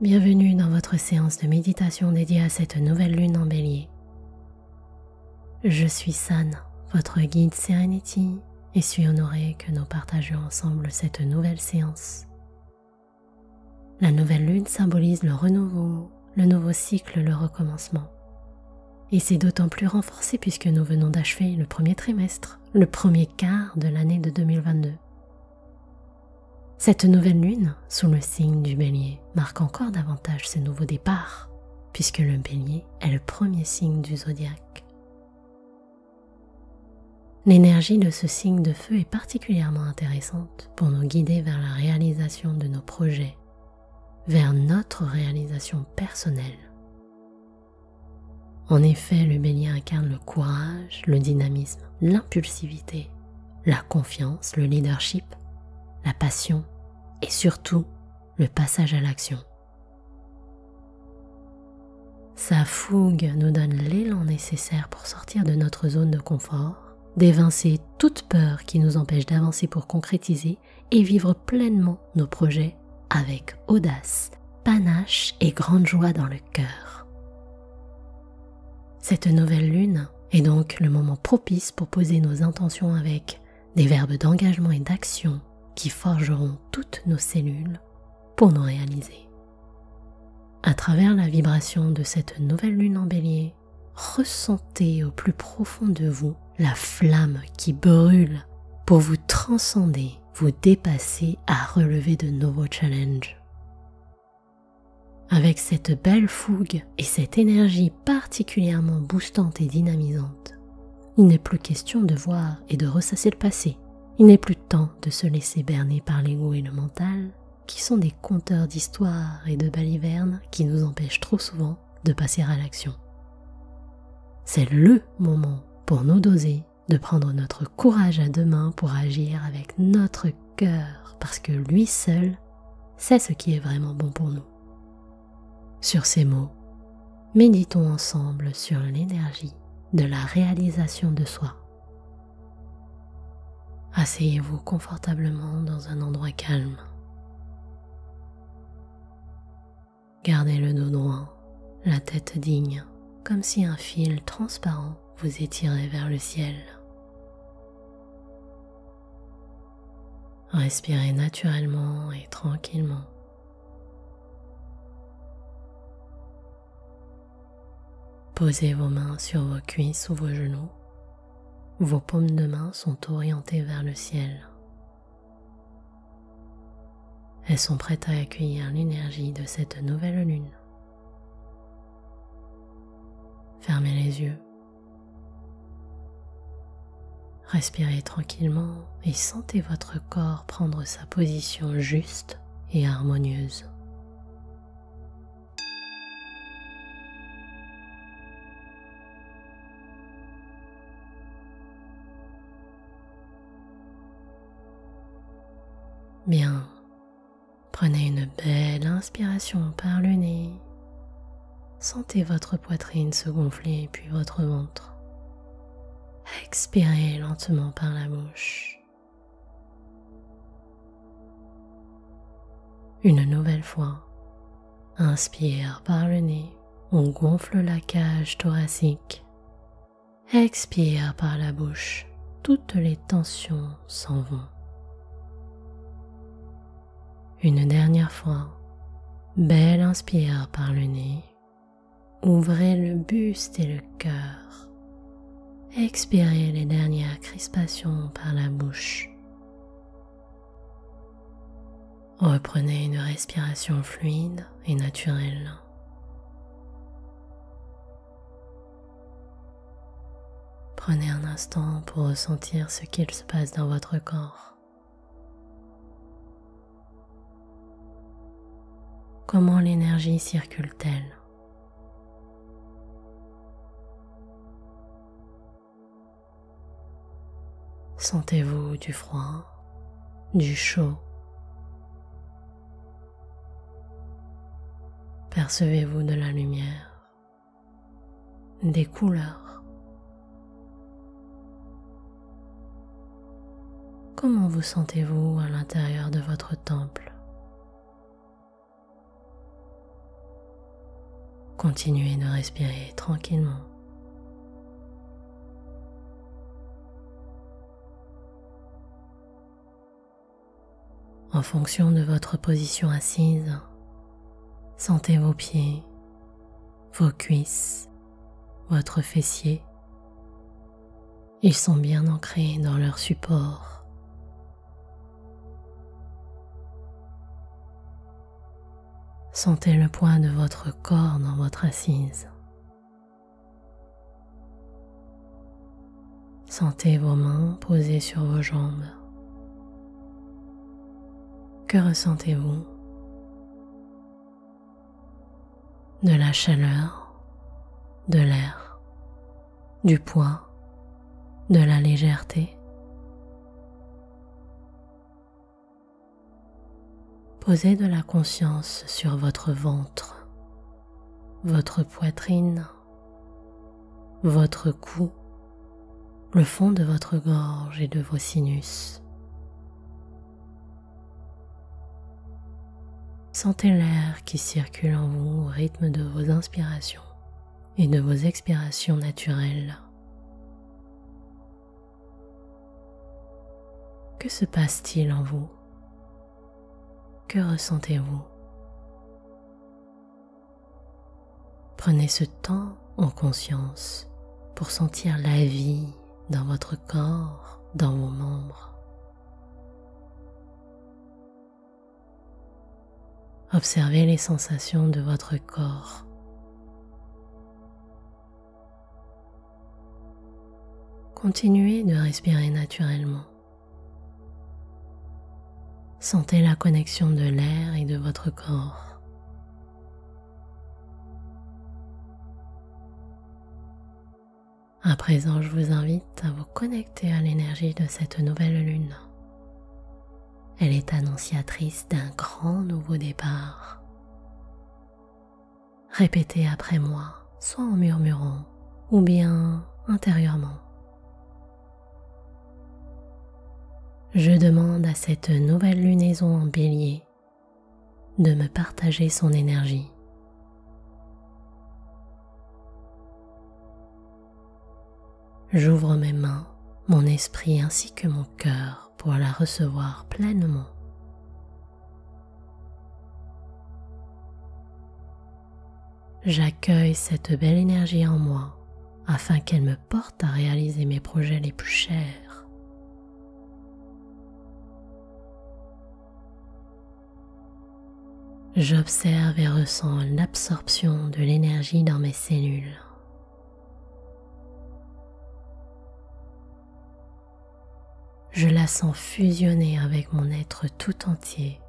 Bienvenue dans votre séance de méditation dédiée à cette nouvelle lune en Bélier. Je suis San, votre guide Serenity, et suis honorée que nous partagions ensemble cette nouvelle séance. La nouvelle lune symbolise le renouveau, le nouveau cycle, le recommencement. Et c'est d'autant plus renforcé puisque nous venons d'achever le premier trimestre, le premier quart de l'année de 2022. Cette nouvelle lune, sous le signe du Bélier, marque encore davantage ce nouveau départ, puisque le Bélier est le premier signe du zodiaque. L'énergie de ce signe de feu est particulièrement intéressante pour nous guider vers la réalisation de nos projets, vers notre réalisation personnelle. En effet, le Bélier incarne le courage, le dynamisme, l'impulsivité, la confiance, le leadership, la passion et surtout le passage à l'action. Sa fougue nous donne l'élan nécessaire pour sortir de notre zone de confort, d'évincer toute peur qui nous empêche d'avancer pour concrétiser et vivre pleinement nos projets avec audace, panache et grande joie dans le cœur. Cette nouvelle lune est donc le moment propice pour poser nos intentions avec des verbes d'engagement et d'action qui forgeront toutes nos cellules pour nous réaliser. À travers la vibration de cette nouvelle lune en Bélier, ressentez au plus profond de vous la flamme qui brûle pour vous transcender, vous dépasser à relever de nouveaux challenges. Avec cette belle fougue et cette énergie particulièrement boostante et dynamisante, il n'est plus question de voir et de ressasser le passé. Il n'est plus temps de se laisser berner par l'ego et le mental, qui sont des conteurs d'histoires et de balivernes qui nous empêchent trop souvent de passer à l'action. C'est le moment pour nous doser, de prendre notre courage à deux mains pour agir avec notre cœur, parce que lui seul sait ce qui est vraiment bon pour nous. Sur ces mots, méditons ensemble sur l'énergie de la réalisation de soi. Asseyez-vous confortablement dans un endroit calme. Gardez le dos droit, la tête digne, comme si un fil transparent vous étirait vers le ciel. Respirez naturellement et tranquillement. Posez vos mains sur vos cuisses ou vos genoux. Vos paumes de main sont orientées vers le ciel. Elles sont prêtes à accueillir l'énergie de cette nouvelle lune. Fermez les yeux. Respirez tranquillement et sentez votre corps prendre sa position juste et harmonieuse. Bien, prenez une belle inspiration par le nez, sentez votre poitrine se gonfler puis votre ventre. Expirez lentement par la bouche. Une nouvelle fois, inspire par le nez, on gonfle la cage thoracique. Expire par la bouche, toutes les tensions s'en vont. Une dernière fois, belle inspire par le nez, ouvrez le buste et le cœur, expirez les dernières crispations par la bouche. Reprenez une respiration fluide et naturelle. Prenez un instant pour ressentir ce qu'il se passe dans votre corps. Comment l'énergie circule-t-elle? Sentez-vous du froid, du chaud? Percevez-vous de la lumière, des couleurs? Comment vous sentez-vous à l'intérieur de votre temple? Continuez de respirer tranquillement. En fonction de votre position assise, sentez vos pieds, vos cuisses, votre fessier. Ils sont bien ancrés dans leur support. Sentez le poids de votre corps dans votre assise. Sentez vos mains posées sur vos jambes. Que ressentez-vous? De la chaleur, de l'air, du poids, de la légèreté. Posez de la conscience sur votre ventre, votre poitrine, votre cou, le fond de votre gorge et de vos sinus. Sentez l'air qui circule en vous au rythme de vos inspirations et de vos expirations naturelles. Que se passe-t-il en vous? Que ressentez-vous? Prenez ce temps en conscience pour sentir la vie dans votre corps, dans vos membres. Observez les sensations de votre corps. Continuez de respirer naturellement. Sentez la connexion de l'air et de votre corps. À présent, je vous invite à vous connecter à l'énergie de cette nouvelle lune. Elle est annonciatrice d'un grand nouveau départ. Répétez après moi, soit en murmurant, ou bien intérieurement. Je demande à cette nouvelle lunaison en Bélier de me partager son énergie. J'ouvre mes mains, mon esprit ainsi que mon cœur pour la recevoir pleinement. J'accueille cette belle énergie en moi afin qu'elle me porte à réaliser mes projets les plus chers. J'observe et ressens l'absorption de l'énergie dans mes cellules. Je la sens fusionner avec mon être tout entier.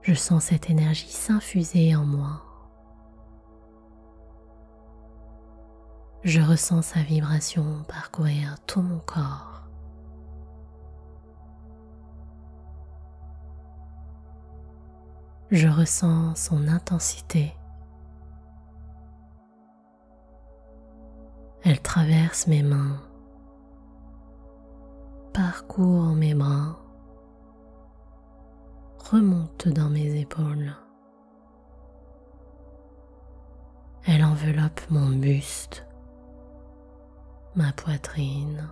Je sens cette énergie s'infuser en moi. Je ressens sa vibration parcourir tout mon corps. Je ressens son intensité. Elle traverse mes mains, parcourt mes bras, remonte dans mes épaules. Elle enveloppe mon buste, ma poitrine,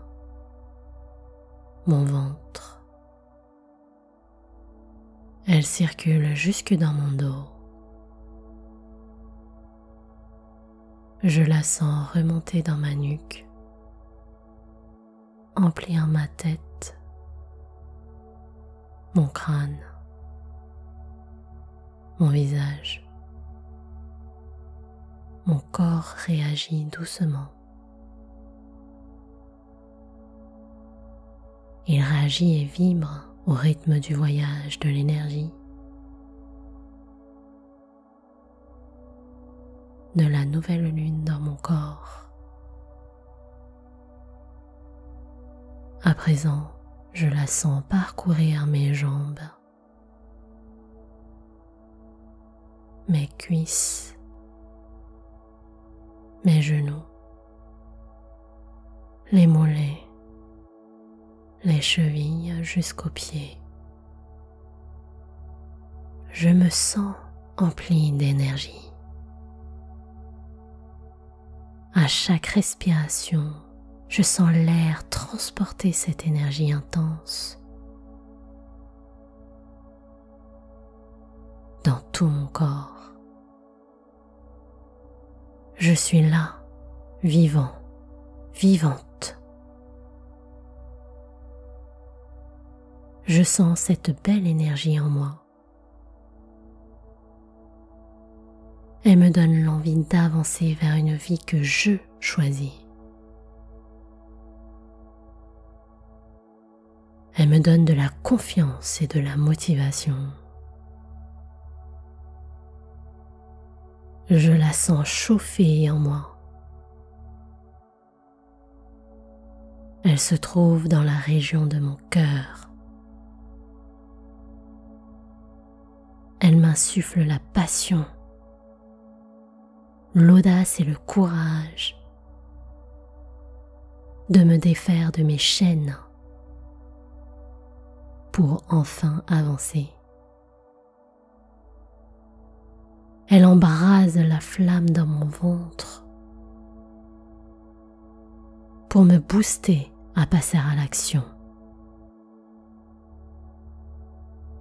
mon ventre. Elle circule jusque dans mon dos. Je la sens remonter dans ma nuque, emplir ma tête, mon crâne, mon visage. Mon corps réagit doucement. Il réagit et vibre au rythme du voyage de l'énergie, de la nouvelle lune dans mon corps. À présent, je la sens parcourir mes jambes, mes cuisses, mes genoux, les mollets, les chevilles jusqu'aux pieds. je me sens empli d'énergie. À chaque respiration, je sens l'air transporter cette énergie intense dans tout mon corps. Je suis là, vivant, vivante. Je sens cette belle énergie en moi. Elle me donne l'envie d'avancer vers une vie que je choisis. Elle me donne de la confiance et de la motivation. Je la sens chauffer en moi. Elle se trouve dans la région de mon cœur. Elle m'insuffle la passion, l'audace et le courage de me défaire de mes chaînes pour enfin avancer. Elle embrase la flamme dans mon ventre pour me booster à passer à l'action.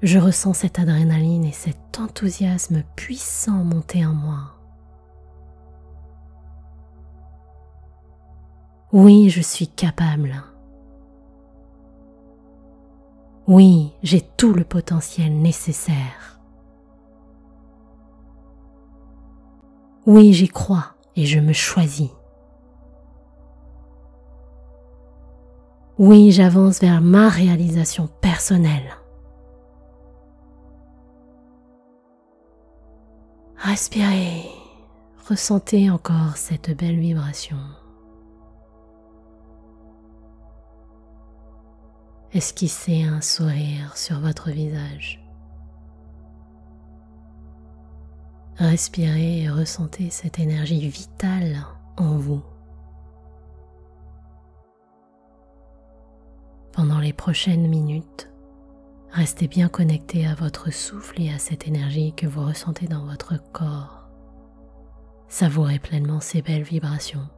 Je ressens cette adrénaline et cet enthousiasme puissant monter en moi. Oui, je suis capable. Oui, j'ai tout le potentiel nécessaire. Oui, j'y crois et je me choisis. Oui, j'avance vers ma réalisation personnelle. Respirez, ressentez encore cette belle vibration. Esquissez un sourire sur votre visage. Respirez et ressentez cette énergie vitale en vous. Pendant les prochaines minutes, restez bien connecté à votre souffle et à cette énergie que vous ressentez dans votre corps. Savourez pleinement ces belles vibrations.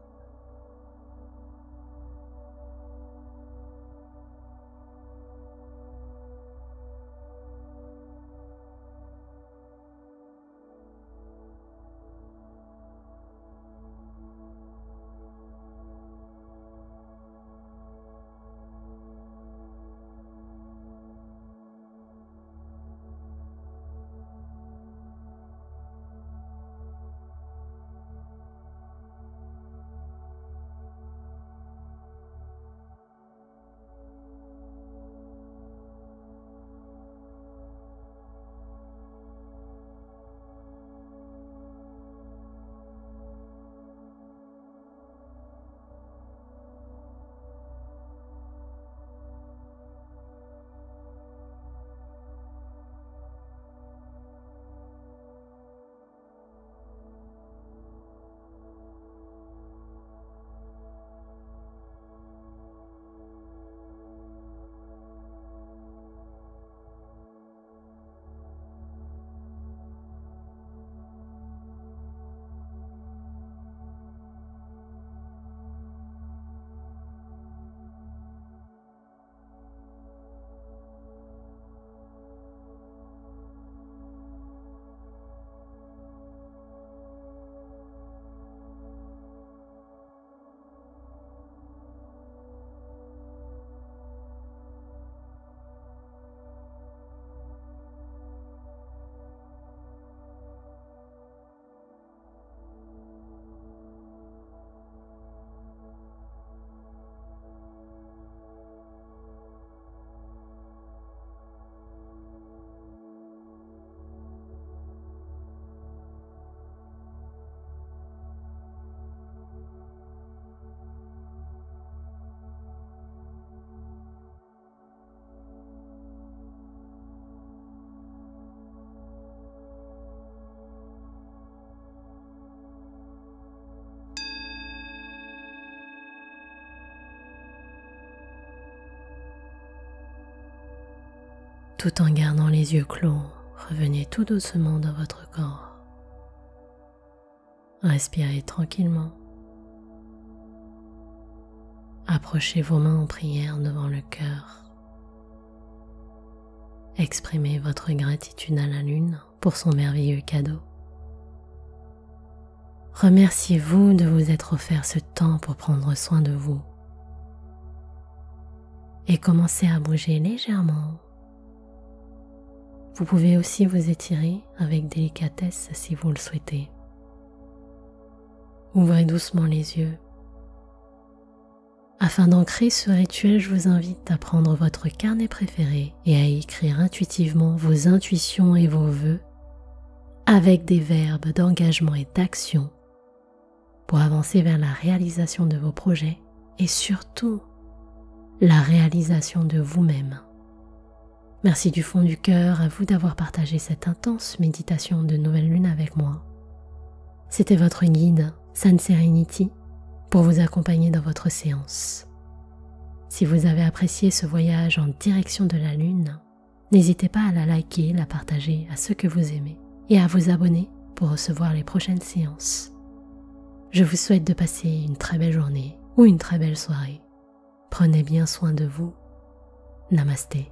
Tout en gardant les yeux clos, Revenez tout doucement dans votre corps. Respirez tranquillement. Approchez vos mains en prière devant le cœur. Exprimez votre gratitude à la Lune pour son merveilleux cadeau. Remerciez-vous de vous être offert ce temps pour prendre soin de vous. Et commencez à bouger légèrement. Vous pouvez aussi vous étirer avec délicatesse si vous le souhaitez. Ouvrez doucement les yeux. Afin d'ancrer ce rituel, je vous invite à prendre votre carnet préféré et à écrire intuitivement vos intuitions et vos vœux avec des verbes d'engagement et d'action pour avancer vers la réalisation de vos projets et surtout la réalisation de vous-même. Merci du fond du cœur à vous d'avoir partagé cette intense méditation de Nouvelle Lune avec moi. C'était votre guide, San Serenity, pour vous accompagner dans votre séance. Si vous avez apprécié ce voyage en direction de la Lune, n'hésitez pas à la liker, la partager à ceux que vous aimez et à vous abonner pour recevoir les prochaines séances. Je vous souhaite de passer une très belle journée ou une très belle soirée. Prenez bien soin de vous. Namasté.